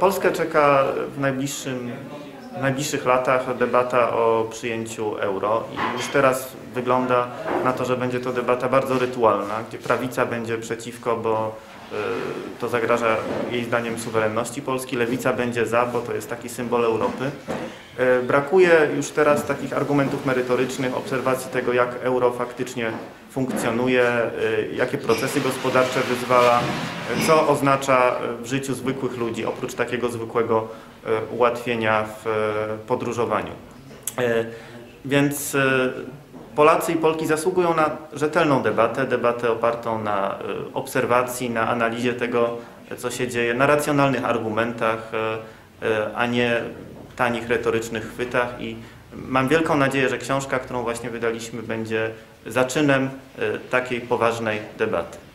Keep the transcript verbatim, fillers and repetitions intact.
Polskę czeka w najbliższym, w najbliższych latach debata o przyjęciu euro i już teraz wygląda na to, że będzie to debata bardzo rytualna, gdzie prawica będzie przeciwko, bo to zagraża jej zdaniem suwerenności Polski, lewica będzie za, bo to jest taki symbol Europy. Brakuje już teraz takich argumentów merytorycznych, obserwacji tego, jak euro faktycznie funkcjonuje, jakie procesy gospodarcze wyzwala, co oznacza w życiu zwykłych ludzi, oprócz takiego zwykłego ułatwienia w podróżowaniu. Więc Polacy i Polki zasługują na rzetelną debatę, debatę opartą na obserwacji, na analizie tego, co się dzieje, na racjonalnych argumentach, a nie tanich retorycznych chwytach. I mam wielką nadzieję, że książka, którą właśnie wydaliśmy, będzie zaczynem takiej poważnej debaty.